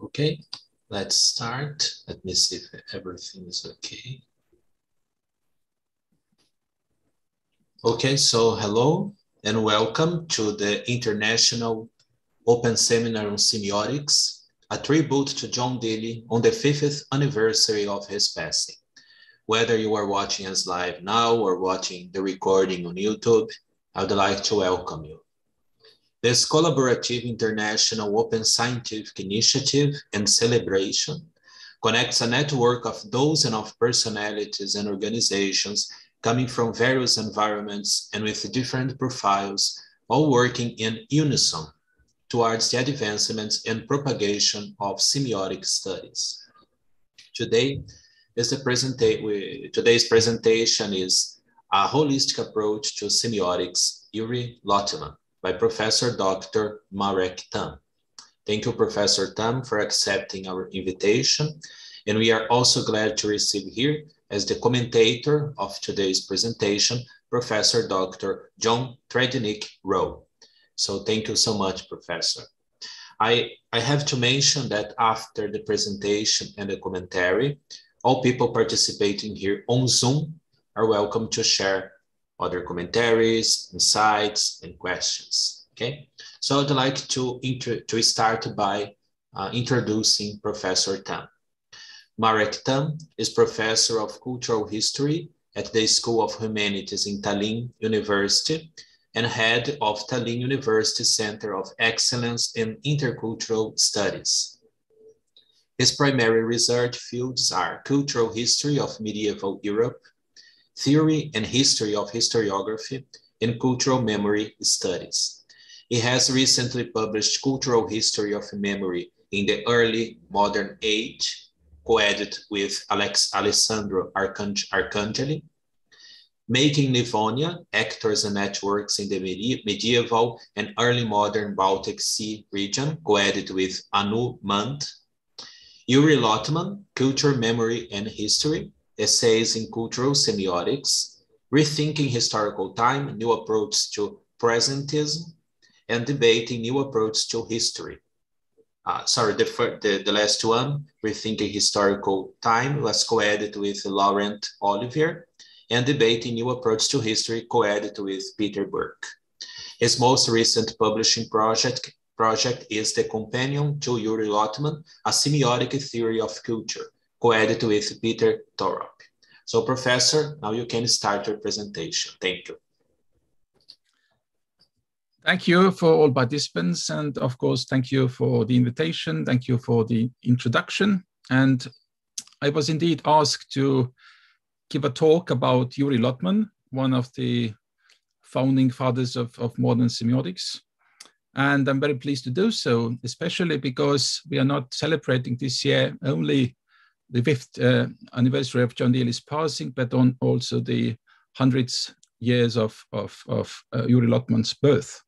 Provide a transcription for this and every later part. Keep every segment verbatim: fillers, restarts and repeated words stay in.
Okay, let's start. Let me see if everything is okay. Okay, so hello and welcome to the International Open Seminar on Semiotics, a tribute to John Deely on the fiftieth anniversary of his passing. Whether you are watching us live now or watching the recording on YouTube, I would like to welcome you. This collaborative international open scientific initiative and celebration connects a network of dozens of personalities and organizations coming from various environments and with different profiles, all working in unison towards the advancements and propagation of semiotic studies. Today is the presenta- today's presentation is a holistic approach to semiotics, Yuri Lotman, by Professor Doctor Marek Tamm. Thank you, Professor Tamm, for accepting our invitation. And we are also glad to receive here as the commentator of today's presentation, Professor Doctor John Tredinnick-Rowe. So thank you so much, Professor. I, I have to mention that after the presentation and the commentary, all people participating here on Zoom are welcome to share other commentaries, insights, and questions, okay? So I'd like to, to start by uh, introducing Professor Tamm. Marek Tamm is Professor of Cultural History at the School of Humanities in Tallinn University and Head of Tallinn University Center of Excellence in Intercultural Studies. His primary research fields are cultural history of medieval Europe, theory and history of historiography, and cultural memory studies. He has recently published Cultural History of Memory in the Early Modern Age, co-edited with Alex Alessandro Arcangeli, Making Livonia, Actors and Networks in the Medieval and Early Modern Baltic Sea Region, co-edited with Anu Mant, Yuri Lotman, Culture, Memory and History, Essays in Cultural Semiotics, Rethinking Historical Time, New Approach to Presentism, and Debating New Approach to History. Uh, sorry, the, the, the last one, Rethinking Historical Time, was co-edited with Laurent Olivier, and Debating New Approach to History, co-edited with Peter Burke. His most recent publishing project, project is The Companion to Yuri Lotman, a Semiotic Theory of Culture, co-edited with Peter Torop. So, Professor, now you can start your presentation. Thank you. Thank you for all participants. And of course, thank you for the invitation. Thank you for the introduction. And I was indeed asked to give a talk about Yuri Lotman, one of the founding fathers of, of modern semiotics. And I'm very pleased to do so, especially because we are not celebrating this year only the fifth uh, anniversary of John Deely's passing, but on also the hundredth years of, of, of uh, Yuri Lotman's birth.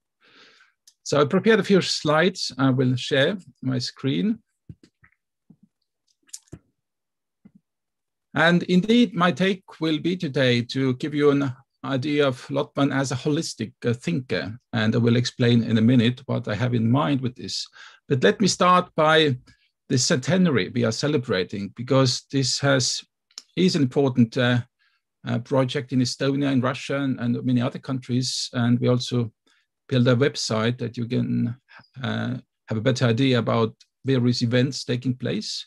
So I prepared a few slides. I will share my screen. And indeed, my take will be today to give you an idea of Lotman as a holistic uh, thinker. And I will explain in a minute what I have in mind with this. But let me start by the centenary we are celebrating, because this has, is an important uh, uh, project in Estonia and Russia and, and many other countries. And we also build a website that you can uh, have a better idea about various events taking place,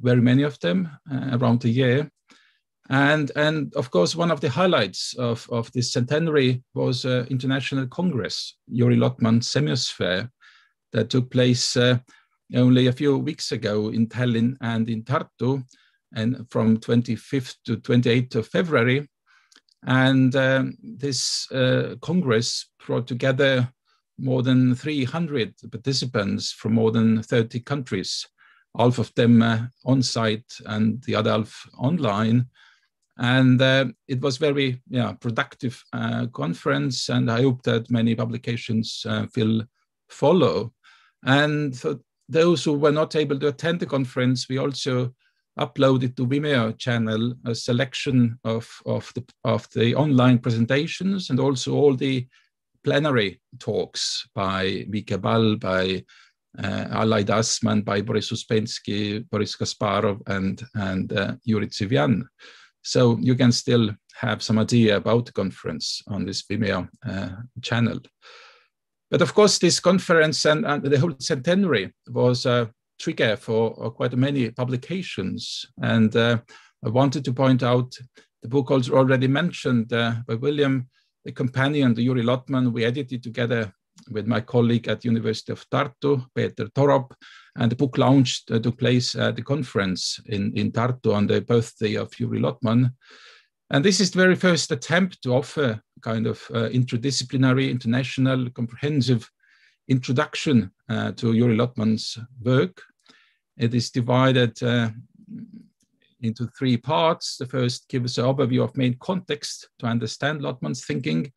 very many of them uh, around the year. And, and of course, one of the highlights of, of this centenary was uh, International Congress Yuri Lotman Semiosphere that took place uh, only a few weeks ago in Tallinn and in Tartu, and from twenty-fifth to twenty-eighth of February. And um, this uh, Congress brought together more than three hundred participants from more than thirty countries, half of them uh, on-site and the other half online. And uh, it was very yeah, productive uh, conference, and I hope that many publications uh, will follow. And so those who were not able to attend the conference, we also uploaded to Vimeo channel a selection of, of, the, of the online presentations and also all the plenary talks by Vika Bal, by uh, Ali Dasman by Boris Uspensky, Boris Kasparov, and, and uh, Yuri Tsivyan. So you can still have some idea about the conference on this Vimeo uh, channel. But of course, this conference and, and the whole centenary was a trigger for quite many publications. And uh, I wanted to point out the book also already mentioned uh, by William, The Companion to Yuri Lotman. We edited together with my colleague at University of Tartu, Peter Torop, and the book launch uh, took place at the conference in, in Tartu on the birthday of Yuri Lotman. And this is the very first attempt to offer kind of uh, interdisciplinary, international, comprehensive introduction uh, to Yuri Lotman's work. It is divided uh, into three parts. The first gives an overview of main context to understand Lotman's thinking.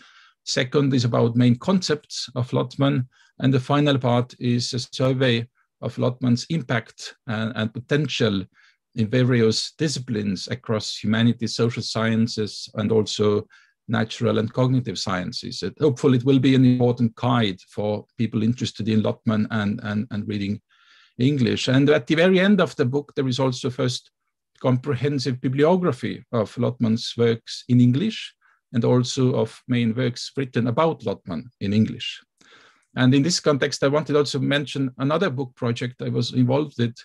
Second is about main concepts of Lotman. And the final part is a survey of Lotman's impact and, and potential in various disciplines across humanities, social sciences, and also natural and cognitive sciences. It, hopefully it will be an important guide for people interested in Lotman and, and, and reading English. And at the very end of the book, there is also first comprehensive bibliography of Lotman's works in English and also of main works written about Lotman in English. And in this context, I wanted also to mention another book project I was involved with,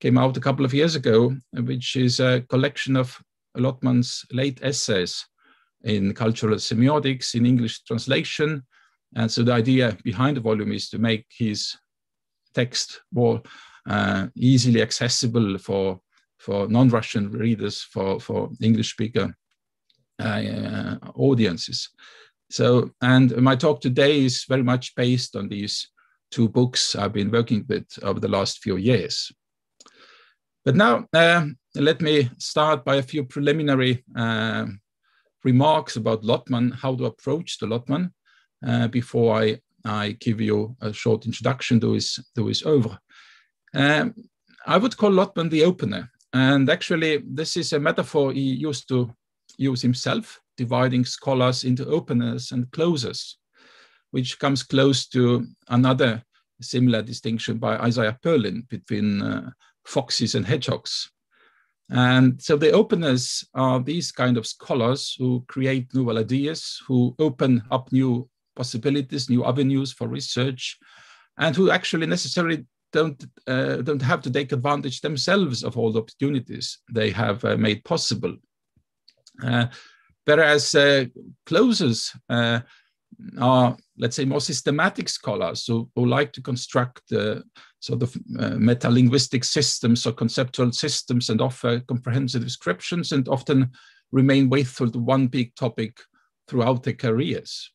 came out a couple of years ago, which is a collection of Lotman's late essays in cultural semiotics, in English translation. And so the idea behind the volume is to make his text more uh, easily accessible for for non-Russian readers, for, for English speaker uh, audiences. So, and my talk today is very much based on these two books I've been working with over the last few years. But now uh, let me start by a few preliminary uh, remarks about Lotman, how to approach the Lotman, uh, before I, I give you a short introduction to his, to his oeuvre. Um, I would call Lotman the opener. And actually, this is a metaphor he used to use himself, dividing scholars into openers and closers, which comes close to another similar distinction by Isaiah Berlin between uh, foxes and hedgehogs. And so the openers are these kind of scholars who create new ideas, who open up new possibilities, new avenues for research, and who actually necessarily don't uh, don't have to take advantage themselves of all the opportunities they have uh, made possible. Uh, whereas uh, closers uh, are, let's say, more systematic scholars who, who like to construct uh, sort of uh, meta-linguistic systems or conceptual systems and offer comprehensive descriptions and often remain faithful to one big topic throughout their careers.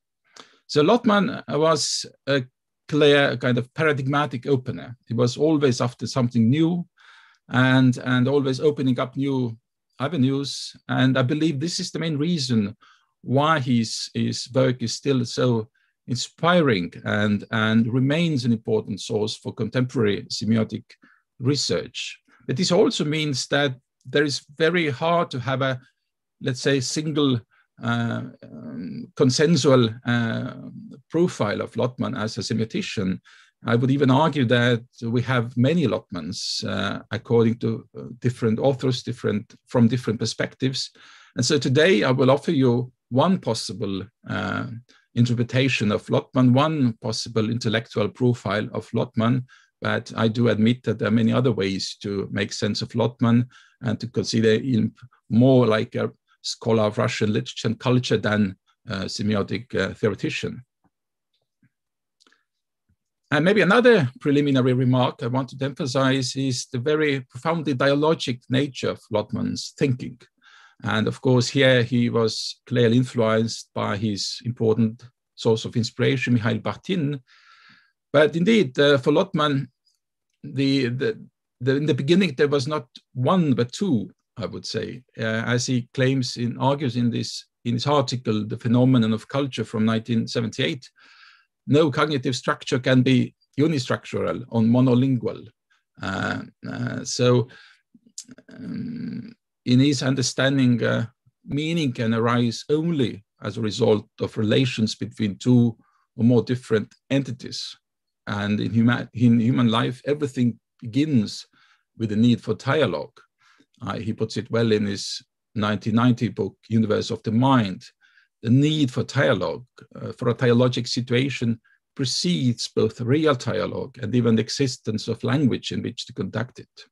So Lotman was a clear kind of paradigmatic opener. He was always after something new and, and always opening up new avenues. And I believe this is the main reason why his, his work is still so inspiring and, and remains an important source for contemporary semiotic research. But this also means that there is very hard to have a, let's say, single uh, um, consensual uh, profile of Lotman as a semiotician. I would even argue that we have many Lotmans uh, according to different authors, different from different perspectives. And so today I will offer you one possible uh, interpretation of Lotman, one possible intellectual profile of Lotman, but I do admit that there are many other ways to make sense of Lotman and to consider him more like a scholar of Russian literature and culture than a semiotic uh, theoretician. And maybe another preliminary remark I wanted to emphasize is the very profoundly dialogic nature of Lotman's thinking. And of course, here he was clearly influenced by his important source of inspiration, Mikhail Bakhtin. But indeed, uh, for Lotman, the, the, the, in the beginning, there was not one, but two, I would say, uh, as he claims and argues in this in his article, The Phenomenon of Culture from nineteen seventy-eight. No cognitive structure can be unistructural or monolingual. Uh, uh, so um, in his understanding, uh, meaning can arise only as a result of relations between two or more different entities. And in human, in human life, everything begins with the need for dialogue. Uh, he puts it well in his nineteen ninety book, Universe of the Mind. The need for dialogue, uh, for a dialogic situation, precedes both real dialogue and even the existence of language in which to conduct it.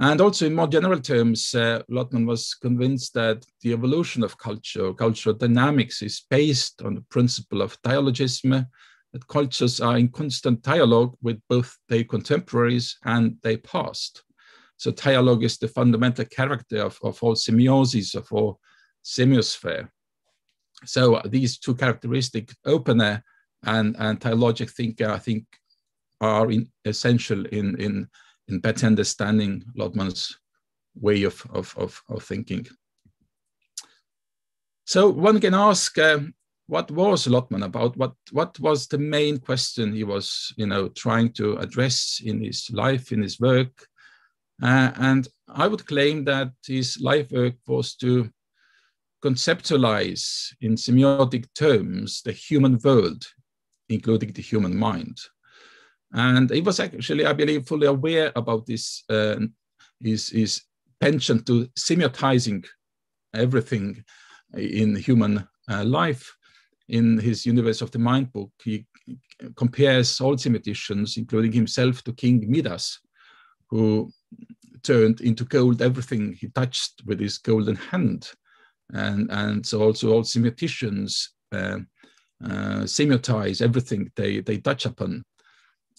And also in more general terms, uh, Lotman was convinced that the evolution of culture, cultural dynamics, is based on the principle of dialogism, that cultures are in constant dialogue with both their contemporaries and their past. So dialogue is the fundamental character of, of all semiosis, of all semiosphere. So these two characteristics, opener and, and dialogic thinker, I think are in, essential in, in, in better understanding Lotman's way of, of, of, of thinking. So one can ask, uh, what was Lotman about? What, what was the main question he was you know, trying to address in his life, in his work? Uh, and I would claim that his life work was to conceptualize in semiotic terms the human world, including the human mind. And he was actually, I believe, fully aware about this, uh, his, his penchant to semiotizing everything in human uh, life. In his Universe of the Mind book, he compares all semioticians, including himself, to King Midas, who turned into gold everything he touched with his golden hand. And, and so also all semioticians uh, uh, semiotize everything they, they touch upon.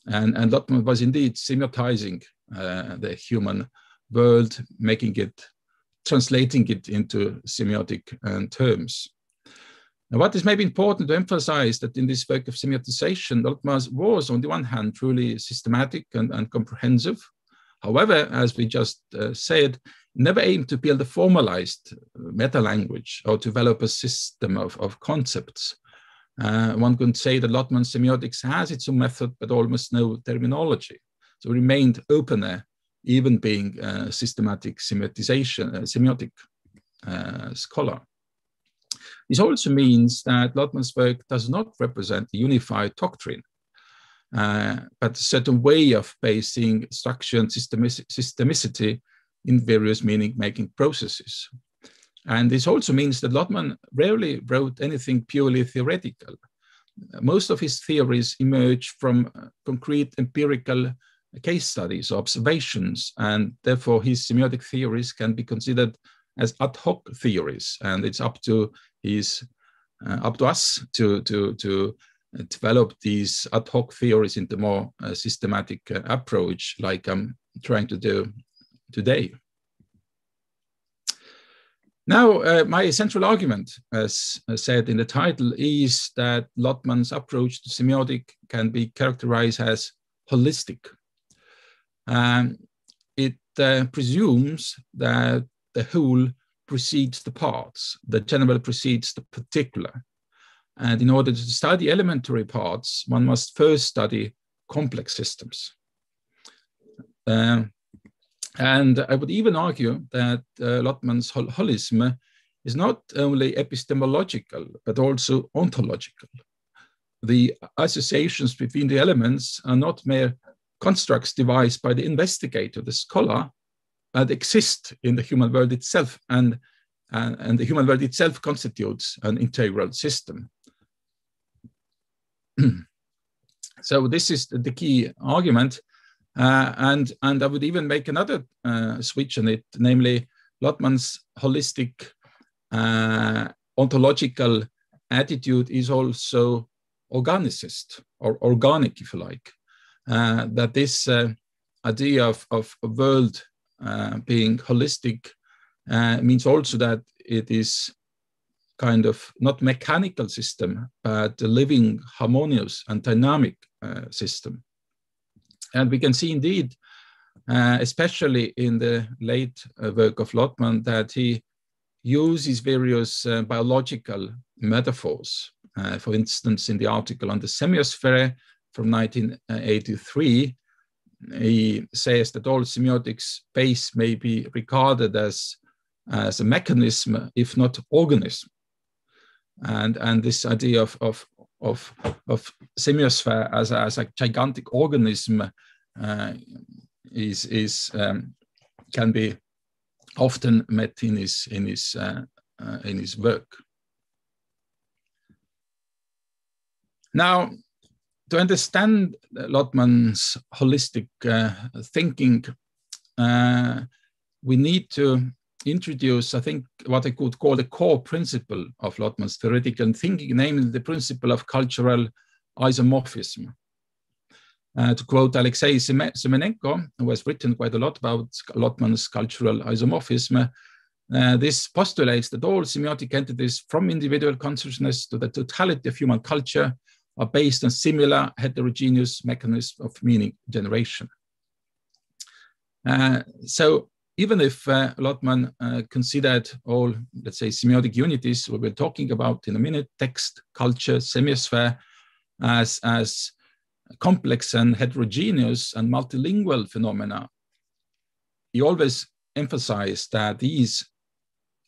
And, and Lotman was indeed semiotizing uh, the human world, making it, translating it into semiotic uh, terms. Now, what is maybe important to emphasize that in this work of semiotization, Lotman was on the one hand truly systematic and, and comprehensive. However, as we just uh, said, never aimed to build a formalized meta-language or develop a system of, of concepts. Uh, one could say that Lotman's semiotics has its own method, but almost no terminology. So it remained opener, even being a systematic semiotization, a semiotic uh, scholar. This also means that Lotman's work does not represent a unified doctrine, uh, but a certain way of basing structure and systemic systemicity in various meaning-making processes. And this also means that Lotman rarely wrote anything purely theoretical. Most of his theories emerge from concrete empirical case studies, observations, and therefore his semiotic theories can be considered as ad hoc theories. And it's up to his, uh, up to us to, to, to develop these ad hoc theories into more uh, systematic uh, approach, like I'm trying to do today. Now, uh, my central argument, as said in the title, is that Lotman's approach to semiotic can be characterized as holistic. Um, it uh, presumes that the whole precedes the parts, the general precedes the particular. And in order to study elementary parts, one must first study complex systems. Uh, And I would even argue that uh, Lotman's hol holism is not only epistemological, but also ontological. The associations between the elements are not mere constructs devised by the investigator, the scholar, but exist in the human world itself, and, and, and the human world itself constitutes an integral system. So this is the key argument. Uh, and, and I would even make another uh, switch on it, namely Lotman's holistic uh, ontological attitude is also organicist, or organic, if you like. Uh, that this uh, idea of, of a world uh, being holistic uh, means also that it is kind of not mechanical system, but a living, harmonious, and dynamic uh, system. And we can see indeed, uh, especially in the late uh, work of Lotman, that he uses various uh, biological metaphors. Uh, for instance, in the article on the semiosphere from nineteen eighty-three, he says that all semiotic space may be regarded as, as a mechanism, if not organism. And, and this idea of, of, of, of semiosphere as a, as a gigantic organism uh, is is um, can be often met in his in his uh, uh, in his work. Now, to understand Lotman's holistic uh, thinking, uh, we need to introduce, I think, what I could call the core principle of Lotman's theoretical thinking, namely the principle of cultural isomorphism. Uh, to quote Alexei Semenenko, who has written quite a lot about Lotman's cultural isomorphism, uh, this postulates that all semiotic entities, from individual consciousness to the totality of human culture, are based on similar heterogeneous mechanisms of meaning generation. Uh, so even if uh, Lotman uh, considered all, let's say, semiotic unities we were talking about in a minute, text, culture, semiosphere, as, as complex and heterogeneous and multilingual phenomena, he always emphasized that these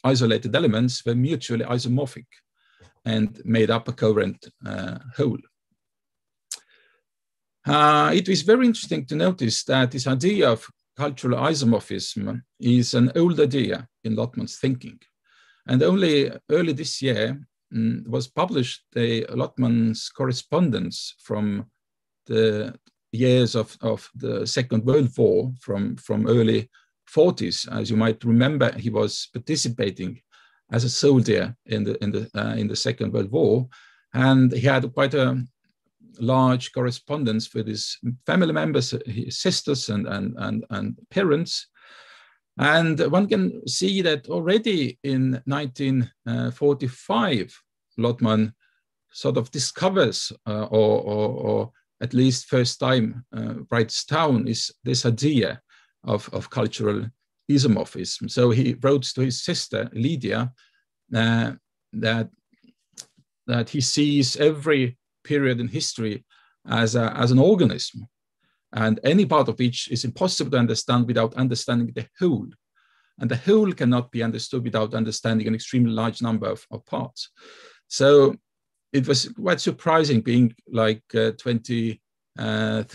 isolated elements were mutually isomorphic and made up a coherent uh, whole. Uh, it was very interesting to notice that this idea of cultural isomorphism is an old idea in Lotman's thinking. And only early this year um, was published a Lotman's correspondence from the years of, of the Second World War, from, from early forties. As you might remember, he was participating as a soldier in the in the uh, in the Second World War, and he had quite a large correspondence with his family members, his sisters and and and, and parents. And one can see that already in nineteen forty-five, Lotman sort of discovers, uh, or, or or at least first time uh, writes down, is this idea of of cultural isomorphism. So he wrote to his sister Lydia uh, that that he sees every period in history as a, as an organism, and any part of each is impossible to understand without understanding the whole, and the whole cannot be understood without understanding an extremely large number of, of parts. So it was quite surprising, being like uh, twenty-three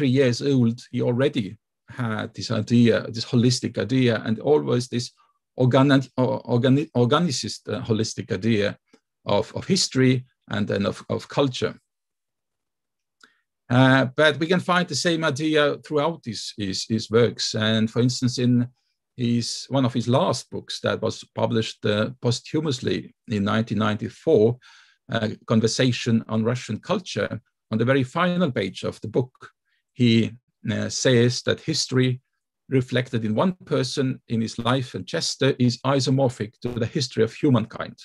years old, he already had this idea, this holistic idea, and always this organic, organic, organicist uh, holistic idea of, of history and then of, of culture. Uh, but we can find the same idea throughout his, his, his works. And for instance, in his, one of his last books that was published uh, posthumously in nineteen ninety-four, uh, Conversation on Russian Culture, on the very final page of the book, he Uh, says that history reflected in one person in his life and gesture is isomorphic to the history of humankind.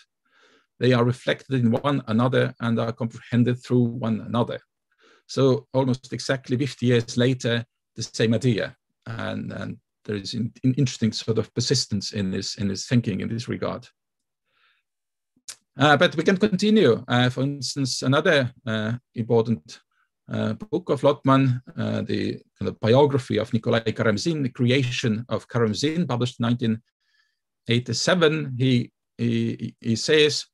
They are reflected in one another and are comprehended through one another. So almost exactly fifty years later, the same idea. And, and there is an in, in interesting sort of persistence in this, in this thinking in this regard. Uh, but we can continue. Uh, for instance, another uh, important Uh, book of Lotman, uh, the, the biography of Nikolai Karamzin, The Creation of Karamzin, published in nineteen eighty-seven, he, he, he says,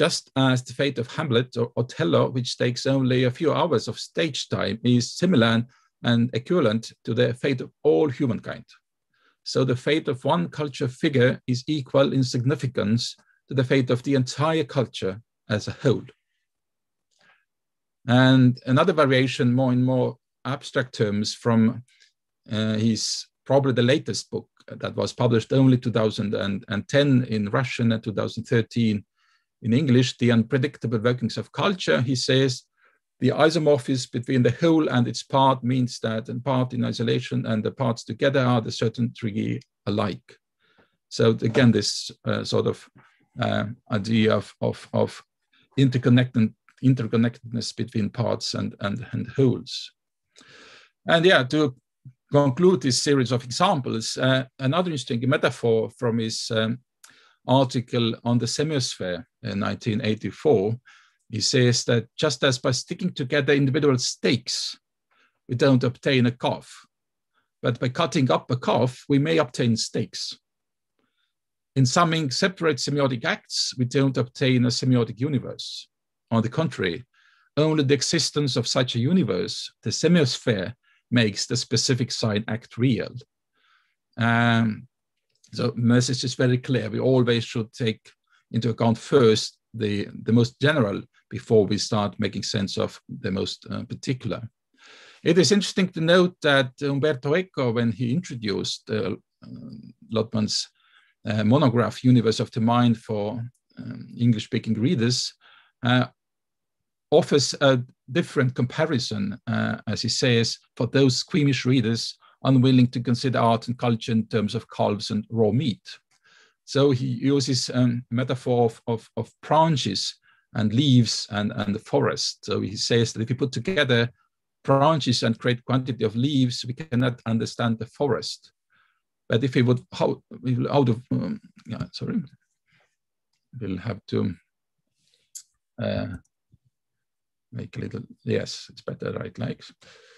just as the fate of Hamlet or Othello, which takes only a few hours of stage time, is similar and, and equivalent to the fate of all humankind. So the fate of one culture figure is equal in significance to the fate of the entire culture as a whole. And another variation, more in more abstract terms, from uh, his probably the latest book that was published only two thousand ten in Russian and two thousand thirteen in English, The Unpredictable Workings of Culture. He says the isomorphism between the whole and its part means that a part in isolation and the parts together are the certain degree alike. So again, this uh, sort of uh, idea of, of, of interconnected interconnectedness between parts and, and, and wholes. And yeah, to conclude this series of examples, uh, another interesting metaphor from his um, article on the semiosphere in nineteen eighty-four, he says that just as by sticking together individual stakes, we don't obtain a calf, but by cutting up a calf, we may obtain stakes. In summing separate semiotic acts, we don't obtain a semiotic universe. On the contrary, Only the existence of such a universe, the semiosphere, makes the specific sign act real. Um, so message is very clear. We always should take into account first the, the most general before we start making sense of the most uh, particular. It is interesting to note that Umberto Eco, when he introduced uh, Lotman's uh, monograph, Universe of the Mind, for um, English-speaking readers, uh, offers a different comparison, uh, as he says, for those squeamish readers unwilling to consider art and culture in terms of calves and raw meat. So he uses a um, metaphor of, of, of branches and leaves and, and the forest. So he says that if you put together branches and great quantity of leaves, we cannot understand the forest. But if we would, how, we will out of, um, yeah, sorry, we'll have to uh, make a little, yes, it's better, right? Like,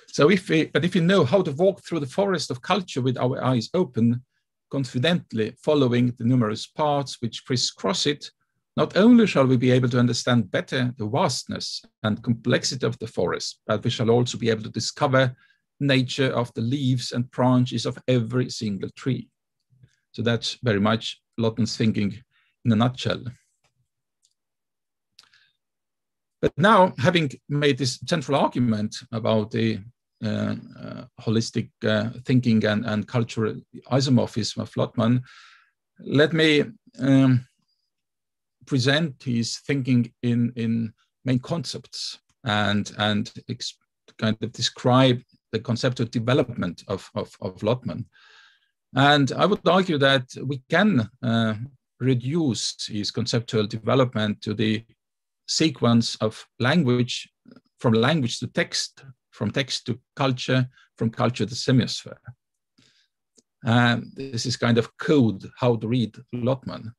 so if we, but if you know how to walk through the forest of culture with our eyes open, confidently following the numerous paths which crisscross it, not only shall we be able to understand better the vastness and complexity of the forest, but we shall also be able to discover nature of the leaves and branches of every single tree. So that's very much Lotman's thinking in a nutshell. But now, having made this central argument about the uh, uh, holistic uh, thinking and, and cultural isomorphism of Lotman, let me um, present his thinking in, in main concepts and, and kind of describe the conceptual development of, of, of Lotman. And I would argue that we can uh, reduce his conceptual development to the sequence of language, from language to text, from text to culture, from culture to semiosphere. Um, this is kind of code how to read Lotman.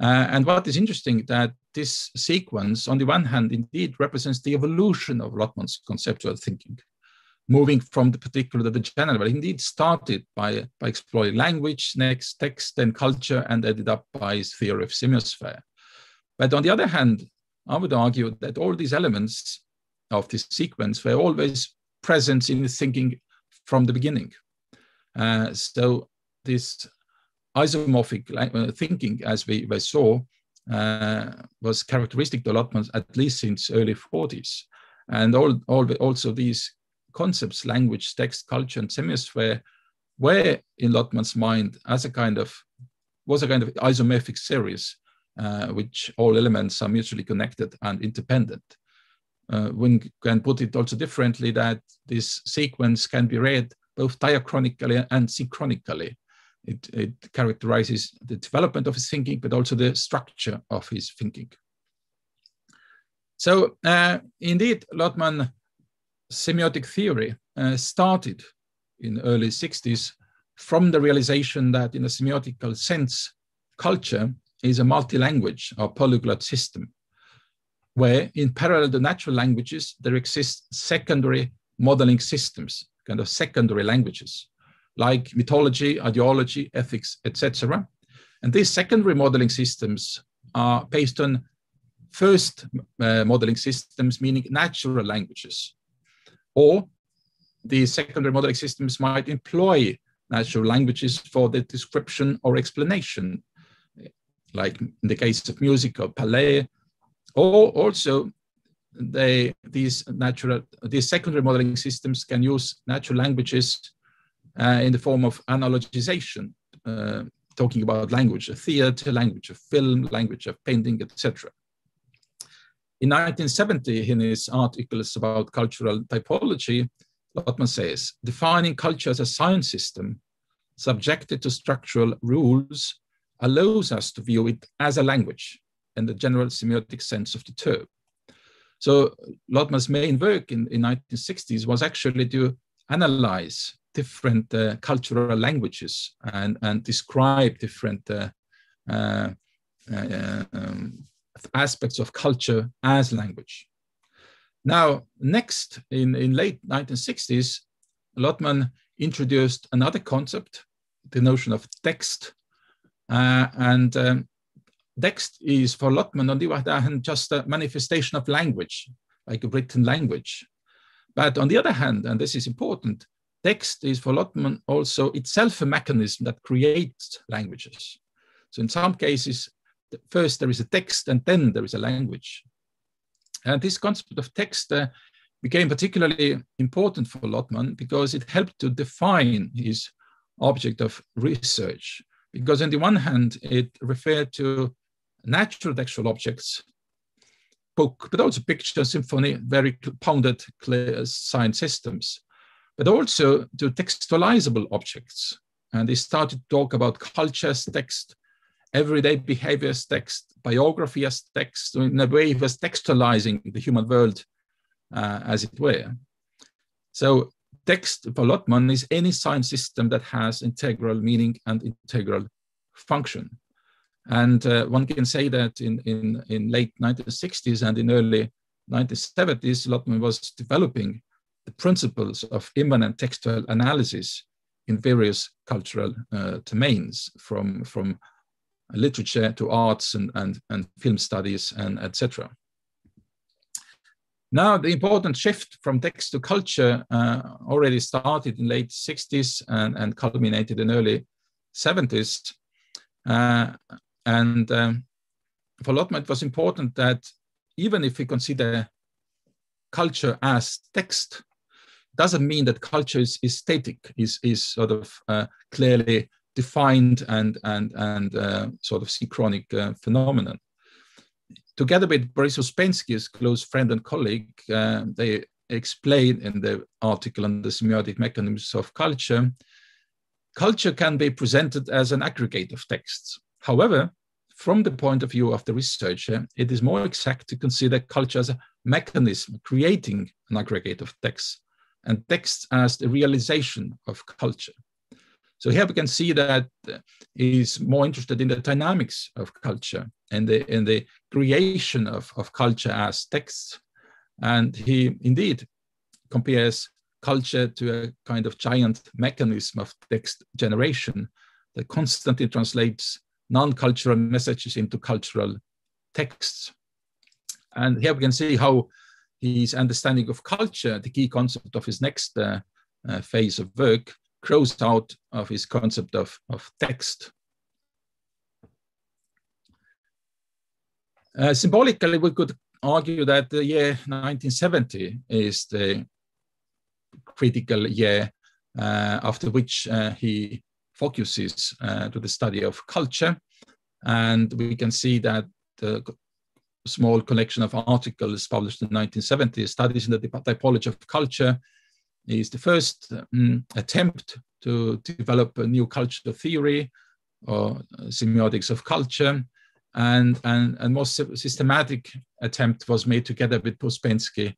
Uh, and what is interesting that this sequence, on the one hand, indeed represents the evolution of Lotman's conceptual thinking, moving from the particular to the general, but indeed started by, by exploring language, next text, then culture, and ended up by his theory of semiosphere. But on the other hand, I would argue that all these elements of this sequence were always present in the thinking from the beginning. Uh, so this isomorphic thinking, as we, we saw, uh, was characteristic to Lotman at least since early forties. And all, all also these concepts, language, text, culture, and semiosphere, were in Lotman's mind as a kind of, was a kind of isomorphic series, Uh, which all elements are mutually connected and independent. Uh, one can put it also differently that this sequence can be read both diachronically and synchronically. It, it characterizes the development of his thinking, but also the structure of his thinking. So uh, indeed, Lotman's semiotic theory uh, started in the early sixties from the realization that in a semiotical sense, culture is a multi-language or polyglot system, where in parallel to natural languages, there exist secondary modeling systems, kind of secondary languages, like mythology, ideology, ethics, et cetera. And these secondary modeling systems are based on first uh, modeling systems, meaning natural languages. Or these secondary modeling systems might employ natural languages for the description or explanation, like in the case of music or ballet, or also they, these natural, these secondary modeling systems can use natural languages uh, in the form of analogization, uh, talking about language of theater, language of film, language of painting, et cetera. In nineteen seventy, in his articles about cultural typology, Lotman says, defining culture as a science system subjected to structural rules allows us to view it as a language in the general semiotic sense of the term. So Lotman's main work in the nineteen sixties was actually to analyze different uh, cultural languages and, and describe different uh, uh, uh, um, aspects of culture as language. Now, next, in, in late nineteen sixties, Lotman introduced another concept, the notion of text. Uh, and um, text is for Lotman on the other hand just a manifestation of language, like a written language. But on the other hand, and this is important, text is for Lotman also itself a mechanism that creates languages. So in some cases, first there is a text and then there is a language. And this concept of text uh, became particularly important for Lotman because it helped to define his object of research. Because on the one hand, it referred to natural textual objects, book, but also picture, symphony, very compounded signed systems, but also to textualizable objects. And they started to talk about culture as text, everyday behavior as text, biography as text, in a way it was textualizing the human world uh, as it were. So text for Lotman is any sign system that has integral meaning and integral function. And uh, one can say that in, in, in late nineteen sixties and in early nineteen seventies, Lotman was developing the principles of immanent textual analysis in various cultural uh, domains, from, from literature to arts and, and, and film studies, and et cetera. Now, the important shift from text to culture uh, already started in late sixties and, and culminated in early seventies. Uh, And um, for Lotman, it was important that even if we consider culture as text, doesn't mean that culture is, is static, is, is sort of uh, clearly defined and, and, and uh, sort of synchronic uh, phenomenon. Together with Boris Uspensky's close friend and colleague, uh, they explain in the article on the semiotic mechanisms of culture, culture can be presented as an aggregate of texts. However, from the point of view of the researcher, it is more exact to consider culture as a mechanism creating an aggregate of texts, and texts as the realization of culture. So here we can see that he is more interested in the dynamics of culture and the, and the creation of, of culture as texts. And he indeed compares culture to a kind of giant mechanism of text generation that constantly translates non-cultural messages into cultural texts. And here we can see how his understanding of culture, the key concept of his next uh, uh, phase of work, grows out of his concept of, of text. Uh, symbolically, we could argue that the year nineteen seventy is the critical year uh, after which uh, he focuses uh, to the study of culture. And we can see that the small collection of articles published in the nineteen seventies, Studies in the Typology of Culture, is the first um, attempt to develop a new culture theory or semiotics of culture. And a more systematic attempt was made together with Uspensky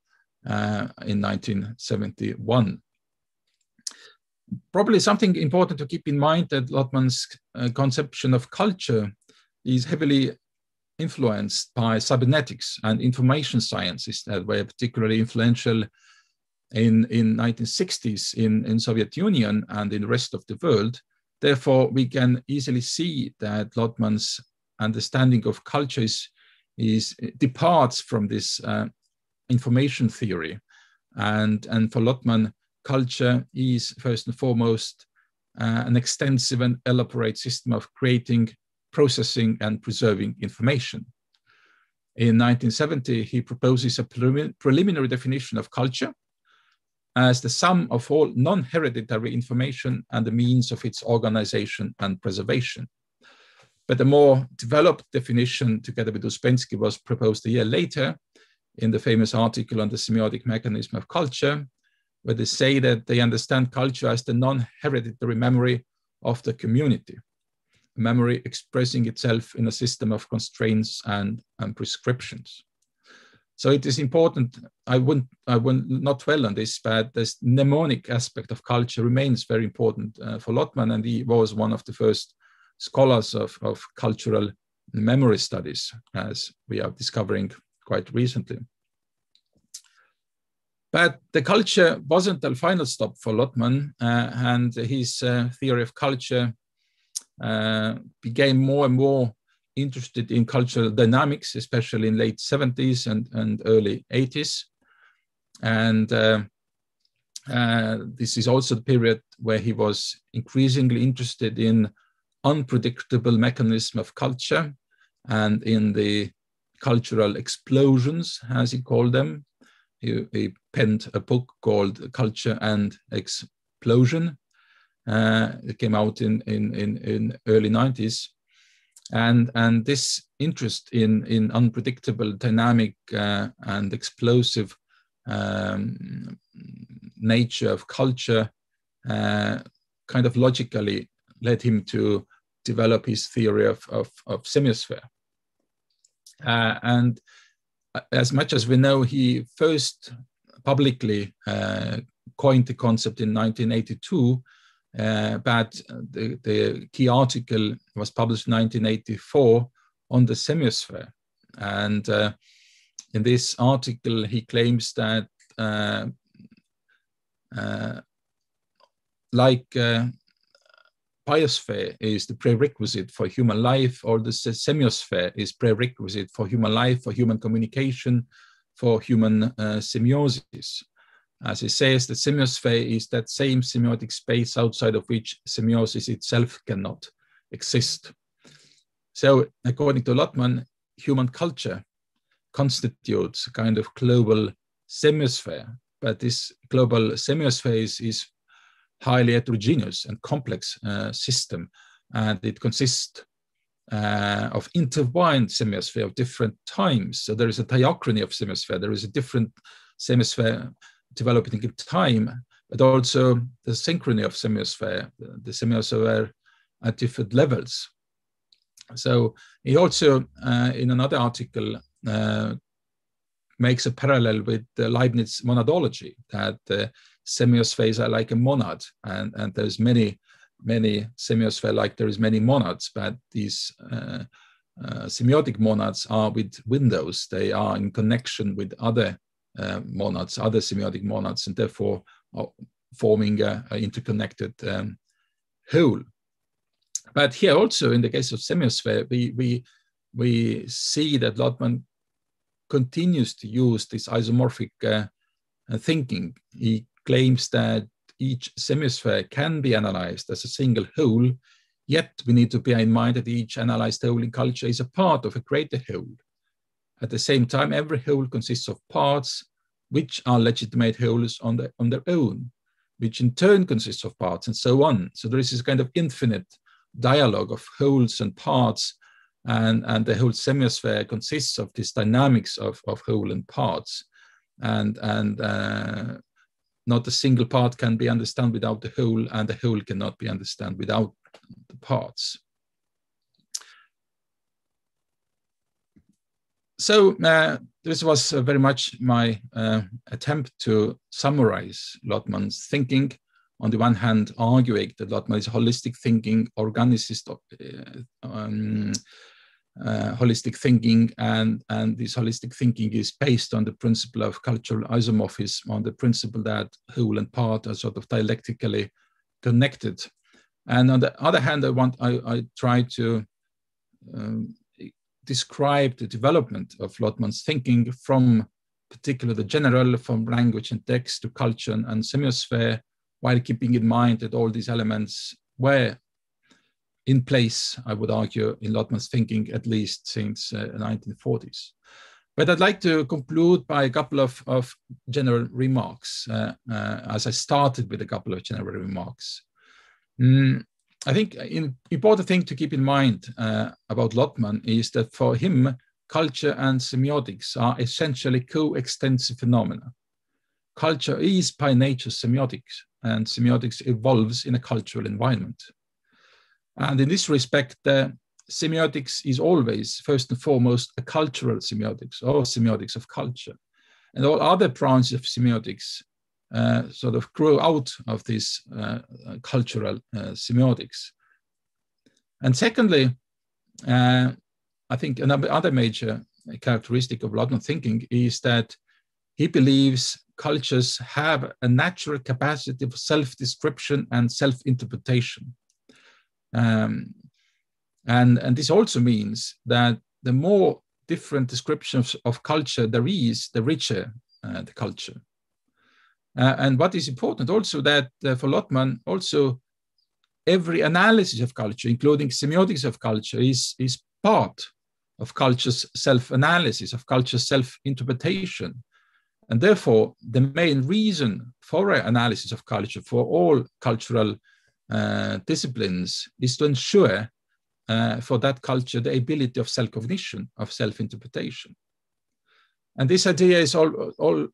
uh, in nineteen seventy-one. Probably something important to keep in mind that Lotman's uh, conception of culture is heavily influenced by cybernetics and information sciences that were particularly influential in in nineteen sixties in, in Soviet Union and in the rest of the world. Therefore, we can easily see that Lotman's understanding of culture is, is departs from this uh, information theory. And, and for Lotman, culture is first and foremost uh, an extensive and elaborate system of creating, processing, and preserving information. In nineteen seventy, he proposes a prelim- preliminary definition of culture as the sum of all non-hereditary information and the means of its organization and preservation. But a more developed definition, together with Uspensky, was proposed a year later in the famous article on the semiotic mechanism of culture, where they say that they understand culture as the non-hereditary memory of the community, a memory expressing itself in a system of constraints and, and prescriptions. So it is important, I wouldn't, I wouldn't not dwell on this, but this mnemonic aspect of culture remains very important uh, for Lotman, and he was one of the first scholars of, of cultural memory studies, as we are discovering quite recently. But the culture wasn't the final stop for Lotman, uh, and his uh, theory of culture uh, became more and more interested in cultural dynamics, especially in late seventies and, and early eighties. And uh, uh, this is also the period where he was increasingly interested in unpredictable mechanism of culture and in the cultural explosions, as he called them. He, he penned a book called Culture and Explosion. Uh, it came out in, in, in, in early nineties. And, and this interest in, in unpredictable, dynamic uh, and explosive um, nature of culture uh, kind of logically led him to develop his theory of, of, of semiosphere. Uh, and as much as we know, he first publicly uh, coined the concept in nineteen eighty-two, uh, but the, the key article was published in nineteen eighty-four on the semiosphere. And uh, in this article, he claims that uh, uh, like uh, biosphere is the prerequisite for human life, or the semiosphere is prerequisite for human life, for human communication, for human uh, semiosis. As he says, the semiosphere is that same semiotic space outside of which semiosis itself cannot exist. So, according to Lotman, human culture constitutes a kind of global semiosphere, but this global semiosphere is, is highly heterogeneous and complex uh, system, and it consists uh, of intertwined semiosphere of different times. So there is a diachrony of semiosphere. There is a different semiosphere developing in time, but also the synchrony of semiosphere, the semiosphere at different levels. So he also, uh, in another article, uh, makes a parallel with the Leibniz monadology, that uh, semiospheres are like a monad, and, and there's many, many semiosphere, like there is many monads, but these uh, uh, semiotic monads are with windows. They are in connection with other uh, monads, other semiotic monads, and therefore are forming an interconnected um, whole. But here also, in the case of semiosphere, we, we, we see that Lotman continues to use this isomorphic uh, thinking. He claims that each semiosphere can be analyzed as a single whole, yet we need to bear in mind that each analyzed whole in culture is a part of a greater whole. At the same time, every whole consists of parts which are legitimate wholes on, the, on their own, which in turn consists of parts, and so on. So there is this kind of infinite dialogue of wholes and parts, and, and the whole semiosphere consists of this dynamics of, of whole and parts. And, and uh, not a single part can be understood without the whole, and the whole cannot be understood without the parts. So uh, this was uh, very much my uh, attempt to summarize Lotman's thinking. On the one hand, arguing that Lotman is holistic thinking, organicist, uh, um, uh, holistic thinking, and, and this holistic thinking is based on the principle of cultural isomorphism, on the principle that whole and part are sort of dialectically connected. And on the other hand, I want I, I try to um, describe the development of Lotman's thinking from particularly the general, from language and text to culture and, and semiosphere, while keeping in mind that all these elements were in place, I would argue, in Lotman's thinking, at least since the uh, nineteen forties. But I'd like to conclude by a couple of, of general remarks, uh, uh, as I started with a couple of general remarks. Mm, I think an important thing to keep in mind uh, about Lotman is that for him, culture and semiotics are essentially coextensive phenomena. Culture is by nature semiotics, and semiotics evolves in a cultural environment. And in this respect, uh, semiotics is always, first and foremost, a cultural semiotics, or semiotics of culture. And all other branches of semiotics uh, sort of grow out of this uh, cultural uh, semiotics. And secondly, uh, I think another major characteristic of Lotman thinking is that he believes cultures have a natural capacity for self-description and self-interpretation. Um, and, and this also means that the more different descriptions of culture there is, the richer uh, the culture Uh, and what is important also that uh, for Lotman, also every analysis of culture, including semiotics of culture, is, is part of culture's self-analysis, of culture's self-interpretation. And therefore, the main reason for an analysis of culture for all cultural uh, disciplines is to ensure uh, for that culture the ability of self-cognition, of self-interpretation. And this idea is all, all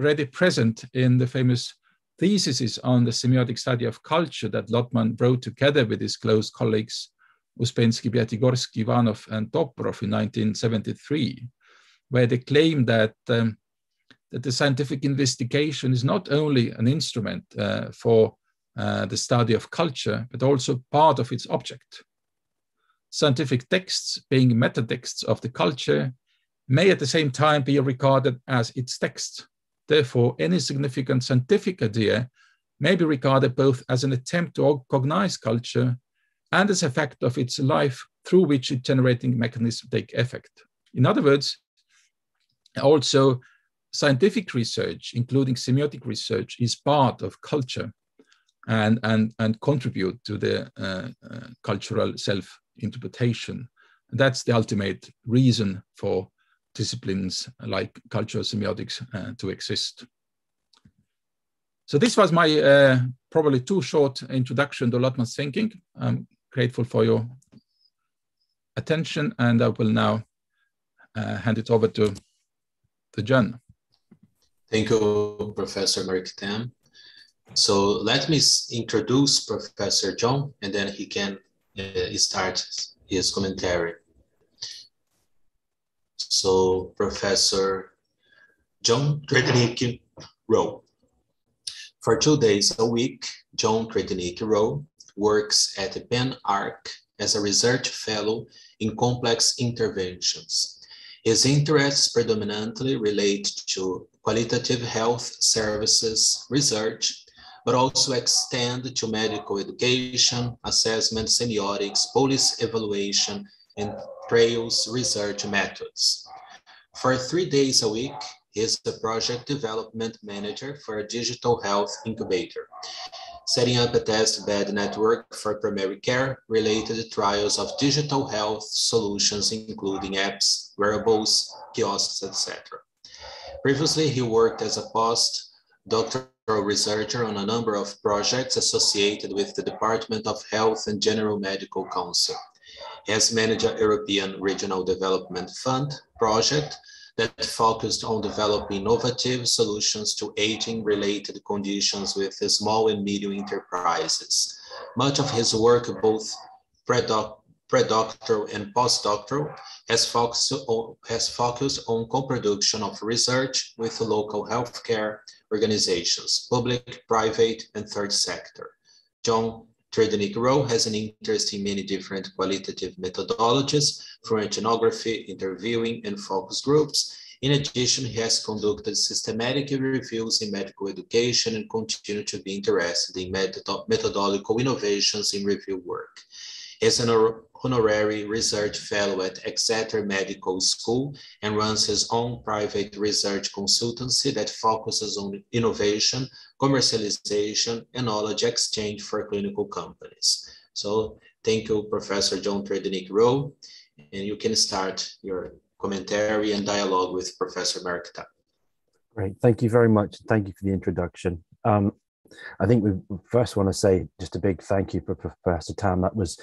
already present in the famous theses on the semiotic study of culture that Lotman wrote together with his close colleagues Uspensky, Piatigorsky, Ivanov, and Toporov in nineteen seventy-three, where they claim that, um, that the scientific investigation is not only an instrument uh, for uh, the study of culture, but also part of its object. Scientific texts, being metatexts of the culture, may at the same time be regarded as its text. Therefore, any significant scientific idea may be regarded both as an attempt to cognize culture and as a fact of its life through which its generating mechanisms take effect. In other words, also scientific research, including semiotic research, is part of culture and, and, and contribute to the uh, uh, cultural self-interpretation. That's the ultimate reason for disciplines like cultural semiotics uh, to exist. So this was my uh, probably too short introduction to Lotman's thinking. I'm grateful for your attention, and I will now uh, hand it over to, to John. Thank you, Professor Marek Tamm. So let me introduce Professor John, and then he can uh, start his commentary. So Professor John Tredinnick-Rowe. For two days a week, John Tredinnick-Rowe works at the PenArc as a research fellow in complex interventions. His interests predominantly relate to qualitative health services research, but also extend to medical education, assessment, semiotics, policy evaluation, and trials research methods. For three days a week, he is the project development manager for a digital health incubator, setting up a test bed network for primary care related trials of digital health solutions, including apps, wearables, kiosks, et cetera. Previously, he worked as a postdoctoral researcher on a number of projects associated with the Department of Health and General Medical Council. He has managed a European Regional Development Fund project that focused on developing innovative solutions to aging-related conditions with small and medium enterprises. Much of his work, both predoctoral and postdoctoral, has focused on, has focused on co-production of research with local healthcare organizations, public, private, and third sector. John Tredinnick-Rowe has an interest in many different qualitative methodologies, from ethnography, interviewing, and focus groups. In addition, he has conducted systematic reviews in medical education and continues to be interested in methodological innovations in review work. He is an honorary research fellow at Exeter Medical School and runs his own private research consultancy that focuses on innovation, commercialization, and knowledge exchange for clinical companies. So thank you, Professor John Tredinnick-Rowe, and you can start your commentary and dialogue with Professor Marek Tamm. Great, thank you very much. Thank you for the introduction. Um, I think we first want to say just a big thank you for Professor Tamm. That was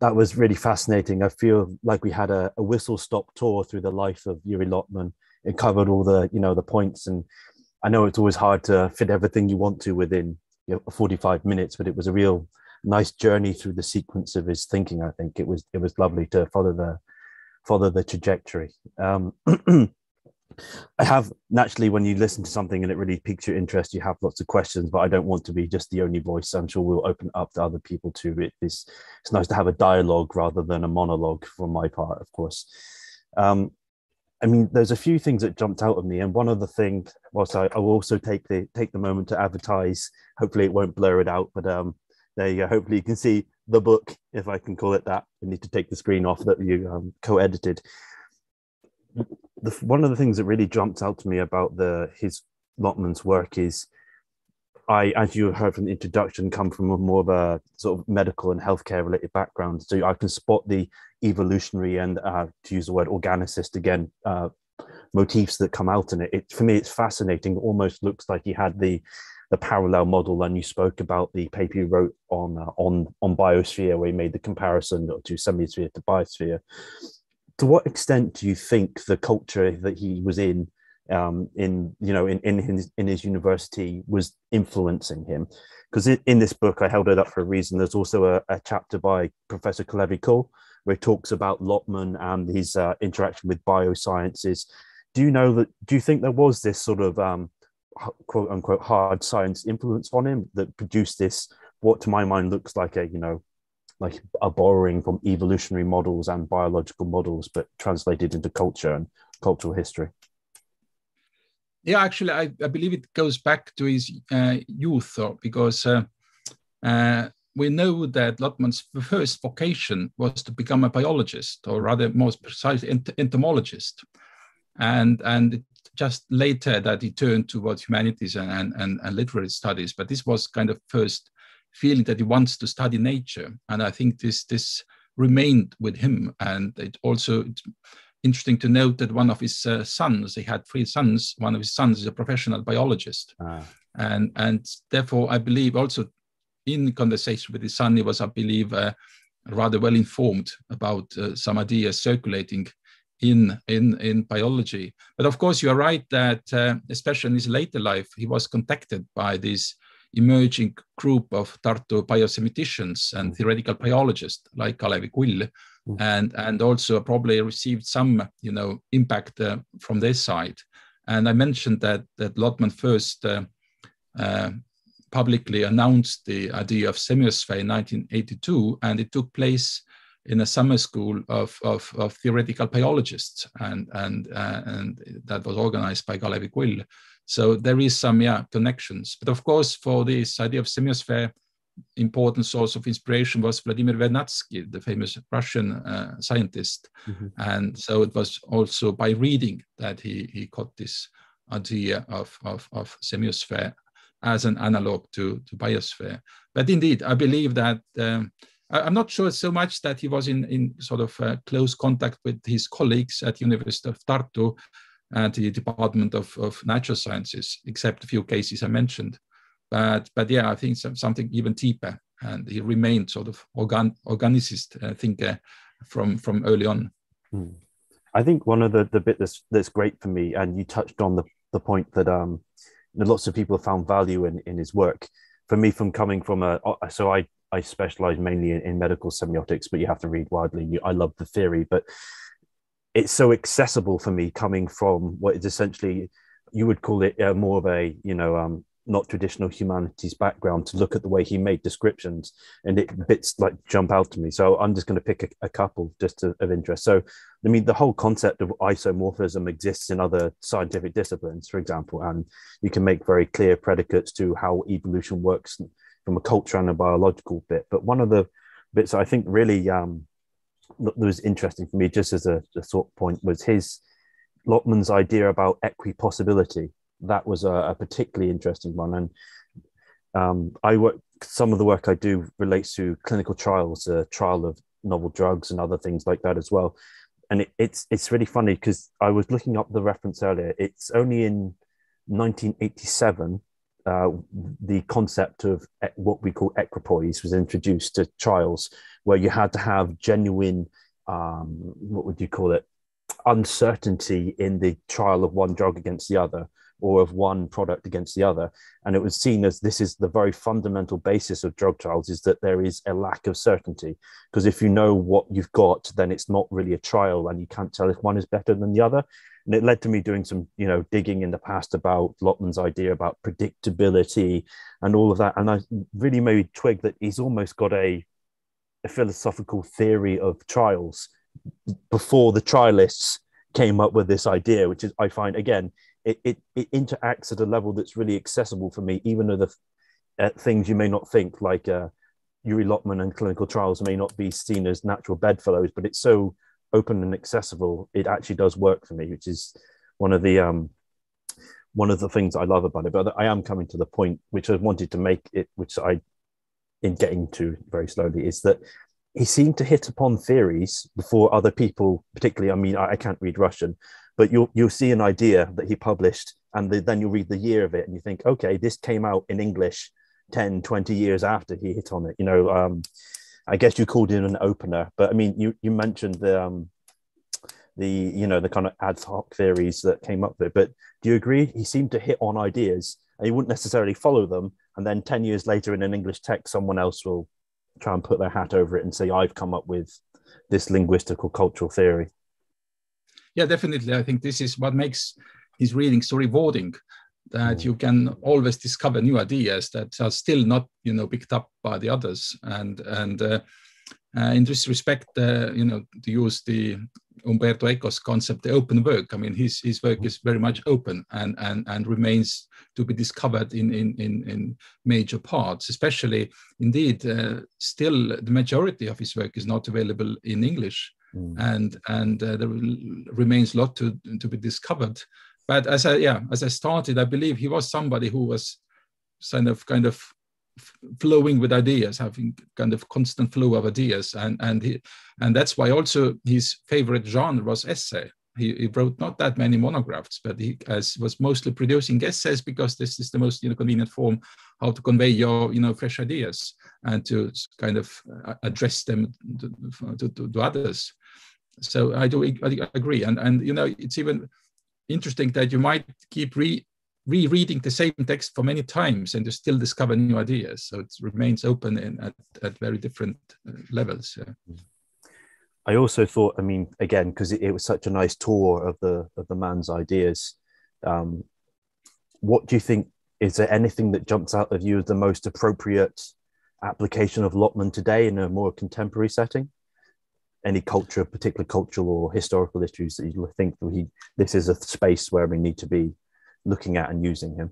That was really fascinating. I feel like we had a, a whistle-stop tour through the life of Yuri Lotman. It covered all the, you know, the points, and I know it's always hard to fit everything you want to within, you know, forty-five minutes, but it was a real nice journey through the sequence of his thinking. I think it was it was lovely to follow the follow the trajectory. Um, I have naturally, when you listen to something and it really piques your interest, you have lots of questions, but I don't want to be just the only voice. I'm sure we'll open up to other people too. It is, it's nice to have a dialogue rather than a monologue for my part, of course. Um, I mean, there's a few things that jumped out at me. And one other thing, whilst I, I will also take the, take the moment to advertise, hopefully it won't blur it out, but um, there you go. Hopefully you can see the book, if I can call it that. We need to take the screen off that you um, co-edited. The, one of the things that really jumped out to me about the his Lotman's work is, I, as you heard from the introduction, come from a more of a sort of medical and healthcare related background. So I can spot the evolutionary and, uh, to use the word organicist again, uh, motifs that come out in it. It, for me, it's fascinating. It almost looks like he had the the parallel model, and you spoke about the paper you wrote on uh, on on biosphere, where he made the comparison to semiosphere to biosphere. To what extent do you think the culture that he was in, um, in you know, in in his, in his university, was influencing him? Because in, in this book, I held it up for a reason. There's also a, a chapter by Professor Kalevi Kull, where he talks about Lotman and his uh, interaction with biosciences. Do you know that? Do you think there was this sort of um, quote unquote hard science influence on him that produced this? What, to my mind, looks like a you know. like a borrowing from evolutionary models and biological models, but translated into culture and cultural history? Yeah, actually, I, I believe it goes back to his uh, youth, or because uh, uh, we know that Lotman's first vocation was to become a biologist, or rather more precisely, ent entomologist. And, and just later that he turned towards humanities and, and, and, and literary studies, but this was kind of first feeling that he wants to study nature. And I think this this remained with him. And it also, it's interesting to note that one of his uh, sons, he had three sons, one of his sons is a professional biologist. Ah. And, and therefore, I believe also in conversation with his son, he was, I believe, uh, rather well informed about uh, some ideas circulating in, in, in biology. But of course, you are right that, uh, especially in his later life, he was contacted by these emerging group of Tartu biosemiticians and mm. theoretical biologists like Kalevi Kull, mm. and, and also probably received some, you know, impact uh, from their side. And I mentioned that, that Lotman first uh, uh, publicly announced the idea of semiosphere in nineteen eighty-two, and it took place in a summer school of, of, of theoretical biologists, and, and, uh, and that was organized by Kalevi Kull. So there is some, yeah, connections. But of course, for this idea of semiosphere, important source of inspiration was Vladimir Vernadsky, the famous Russian uh, scientist. Mm-hmm. And so it was also by reading that he, he got this idea of, of, of semiosphere as an analog to, to biosphere. But indeed, I believe that, um, I, I'm not sure so much that he was in, in sort of uh, close contact with his colleagues at University of Tartu, at the Department of, of Natural Sciences, except a few cases I mentioned. But, but yeah, I think some, something even deeper. And he remained sort of organ, organicist uh, thinker from, from early on. Mm. I think one of the, the bit that's, that's great for me, and you touched on the, the point that um, lots of people have found value in, in his work. For me, from coming from a, so I, I specialize mainly in, in medical semiotics, but you have to read widely. You, I love the theory, but it's so accessible for me, coming from what is essentially, you would call it uh, more of a, you know, um, not traditional humanities background, to look at the way he made descriptions, and it bits like jump out to me. So I'm just going to pick a, a couple just to, of interest. So, I mean, the whole concept of isomorphism exists in other scientific disciplines, for example, and you can make very clear predicates to how evolution works from a culture and a biological bit. But one of the bits I think really, um, that was interesting for me, just as a, a sort of point, was his Lotman's idea about equipossibility. That was a, a particularly interesting one. And um, I work, some of the work I do relates to clinical trials, the uh, trial of novel drugs and other things like that as well. And it, it's, it's really funny because I was looking up the reference earlier. It's only in nineteen eighty-seven Uh, the concept of what we call equipoise was introduced to trials, where you had to have genuine, um, what would you call it, uncertainty in the trial of one drug against the other, or of one product against the other. And it was seen as, this is the very fundamental basis of drug trials, is that there is a lack of certainty. Because if you know what you've got, then it's not really a trial, and you can't tell if one is better than the other. And it led to me doing some, you know, digging in the past about Lotman's idea about predictability and all of that. And I really maybe twig that he's almost got a, a philosophical theory of trials before the trialists came up with this idea, which is, I find, again, it, it, it interacts at a level that's really accessible for me, even though the uh, things you may not think, like uh, Yuri Lotman and clinical trials, may not be seen as natural bedfellows, but it's so open and accessible, it actually does work for me, which is one of the um one of the things I love about it, but I am coming to the point which I wanted to make it, which I in getting to very slowly, is that he seemed to hit upon theories before other people, particularly, I mean, I, I can't read Russian, but you'll, you'll see an idea that he published, and the, then you'll read the year of it, and you think, okay, this came out in English ten, twenty years after he hit on it. You know, um, I guess you called it an opener, but I mean, you, you mentioned the, um, the, you know, the kind of ad hoc theories that came up there, but do you agree? He seemed to hit on ideas, and he wouldn't necessarily follow them, and then ten years later in an English text, someone else will try and put their hat over it and say, I've come up with this linguistical cultural theory. Yeah, definitely. I think this is what makes his reading so rewarding, that you can always discover new ideas that are still not, you know, picked up by the others. And and uh, uh, in this respect, uh, you know, to use the Umberto Eco's concept, the open work. I mean, his his work is very much open and and and remains to be discovered in in in, in major parts. Especially, indeed, uh, still the majority of his work is not available in English, mm. and and uh, there remains a lot to to be discovered. But as I yeah, as I started, I believe he was somebody who was kind of kind of flowing with ideas, having kind of constant flow of ideas, and and he, and that's why also his favorite genre was essay. He, he wrote not that many monographs, but he as was mostly producing essays, because this is the most, you know, convenient form how to convey your, you know, fresh ideas and to kind of address them to to, to, to others. So I do I agree, and and you know, it's even interesting that you might keep re rereading the same text for many times and you still discover new ideas. So it remains open and at, at very different levels. Yeah. I also thought, I mean, again, because it, it was such a nice tour of the of the man's ideas. Um, what do you think? Is there anything that jumps out of you as the most appropriate application of Lotman today in a more contemporary setting? Any culture, particular cultural or historical issues that you think that he, this is a space where we need to be looking at and using him?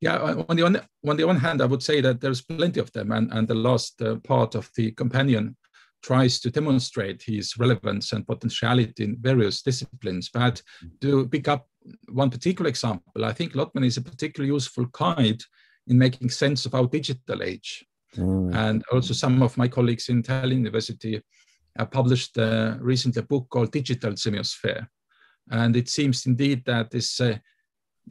Yeah, on the one, on the one hand, I would say that there's plenty of them, and, and the last uh, part of the Companion tries to demonstrate his relevance and potentiality in various disciplines. But to pick up one particular example, I think Lotman is a particularly useful guide in making sense of our digital age. Mm. And also some of my colleagues in Tallinn University uh, published uh, recently a book called Digital Semiosphere. And it seems indeed that this, uh,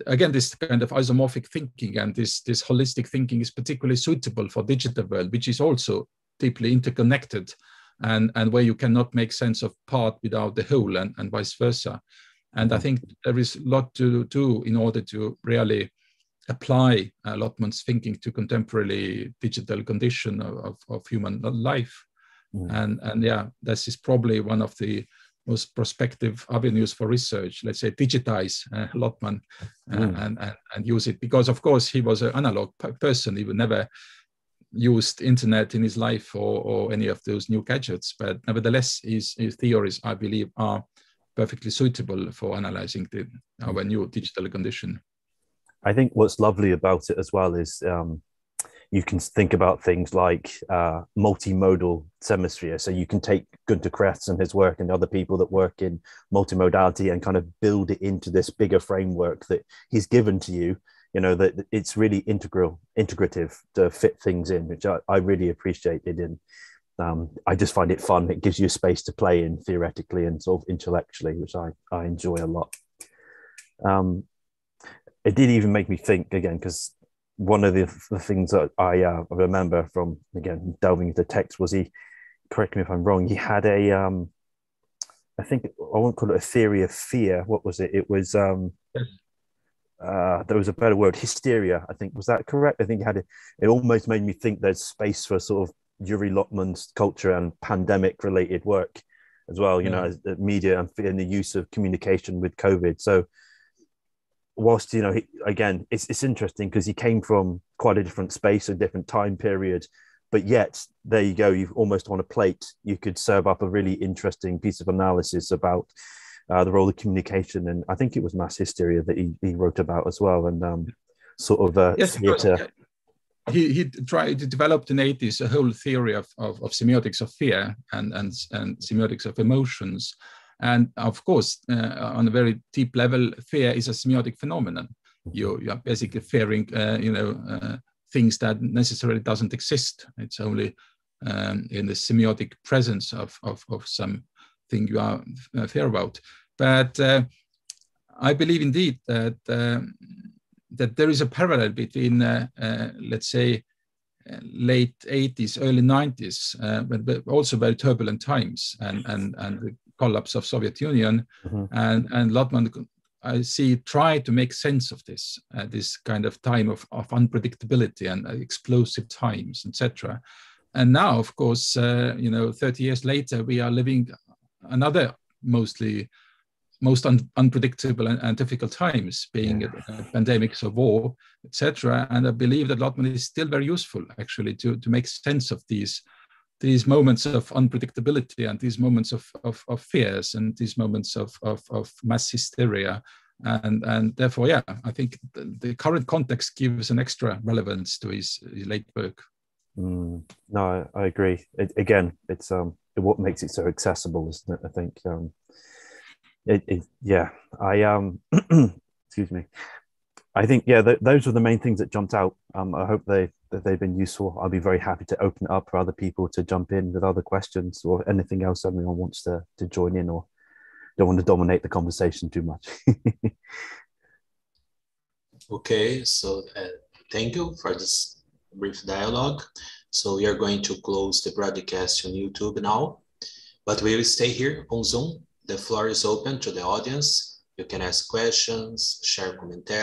again, this kind of isomorphic thinking and this, this holistic thinking is particularly suitable for digital world, which is also deeply interconnected and, and where you cannot make sense of part without the whole, and, and vice versa. And I think there is a lot to do in order to really apply uh, Lotman's thinking to contemporary digital condition of, of, of human life. Mm. And, and yeah, this is probably one of the most prospective avenues for research, let's say digitize uh, Lotman uh, mm. and, and, and use it. Because of course, he was an analog person. He would never used internet in his life or, or any of those new gadgets. But nevertheless, his, his theories, I believe, are perfectly suitable for analyzing the, our new digital condition. I think what's lovely about it as well is um, you can think about things like uh, multimodal semisphere. So you can take Günter Kress and his work and other people that work in multimodality and kind of build it into this bigger framework that he's given to you, you know, that it's really integral, integrative to fit things in, which I, I really appreciated. And um, I just find it fun. It gives you space to play in theoretically and sort of intellectually, which I, I enjoy a lot. Um, It did even make me think again, because one of the, the things that I uh, remember from, again, delving into text was he, correct me if I'm wrong, he had a, um, I think, I won't call it a theory of fear. What was it? It was, um, uh, there was a better word, hysteria, I think. Was that correct? I think he had a, it almost made me think there's space for sort of Yuri Lotman's culture and pandemic related work as well, you yeah. know, as, as media and, and the use of communication with COVID. So whilst, you know, he, again, it's, it's interesting because he came from quite a different space, a different time period, but yet there you go, you've almost on a plate, you could serve up a really interesting piece of analysis about uh, the role of communication. And I think it was mass hysteria that he, he wrote about as well. And um, sort of uh, yes, theatre. He, he tried to develop in the eighties a whole theory of, of, of semiotics of fear and, and, and semiotics of emotions. And of course, uh, on a very deep level, fear is a semiotic phenomenon. You, you are basically fearing, uh, you know, uh, things that necessarily doesn't exist. It's only um, in the semiotic presence of, of, of something you are uh, fear about. But uh, I believe indeed that, uh, that there is a parallel between, uh, uh, let's say, late eighties, early nineties, uh, but, but also very turbulent times and, and, and the collapse of Soviet Union. Mm-hmm. and, and Lotman, I see, try to make sense of this, uh, this kind of time of, of unpredictability and uh, explosive times, et cetera. And now, of course, uh, you know, thirty years later, we are living another mostly most un unpredictable and, and difficult times, being yeah. uh, pandemics of war, et cetera. And I believe that Lotman is still very useful, actually, to, to make sense of these these moments of unpredictability and these moments of, of, of fears and these moments of, of, of mass hysteria. And, and therefore, yeah, I think the, the current context gives an extra relevance to his, his late work. Mm, no, I, I agree. It, again, it's um, what makes it so accessible, isn't it? I think, um, it, it, yeah, I, um, excuse me. I think, yeah, th those are the main things that jumped out. Um, I hope they, that they've been useful. I'll be very happy to open it up for other people to jump in with other questions or anything else anyone wants to, to join in, or don't want to dominate the conversation too much. Okay, so uh, thank you for this brief dialogue. So we are going to close the broadcast on YouTube now, but we will stay here on Zoom. The floor is open to the audience. You can ask questions, share commentaries.